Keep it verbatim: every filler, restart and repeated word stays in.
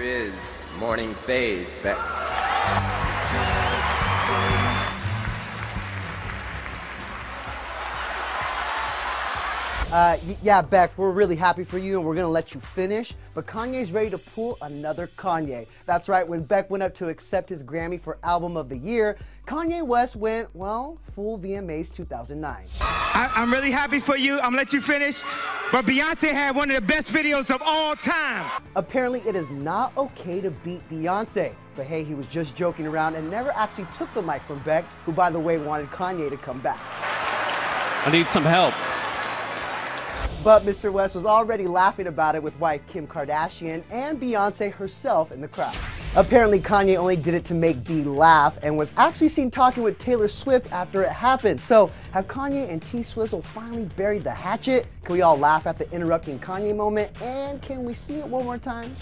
Here is Morning Phase, Beck. Uh, yeah, Beck, we're really happy for you and we're gonna let you finish, but Kanye's ready to pull another Kanye. That's right, when Beck went up to accept his Grammy for Album of the Year, Kanye West went, well, full V M As two thousand nine. I, I'm really happy for you, I'm gonna let you finish, but Beyonce had one of the best videos of all time. Apparently it is not okay to beat Beyonce, but hey, he was just joking around and never actually took the mic from Beck, who by the way wanted Kanye to come back. I need some help. But Mister West was already laughing about it with wife Kim Kardashian and Beyoncé herself in the crowd. Apparently Kanye only did it to make Bee laugh and was actually seen talking with Taylor Swift after it happened. So have Kanye and T-Swizzle finally buried the hatchet? Can we all laugh at the interrupting Kanye moment? And can we see it one more time?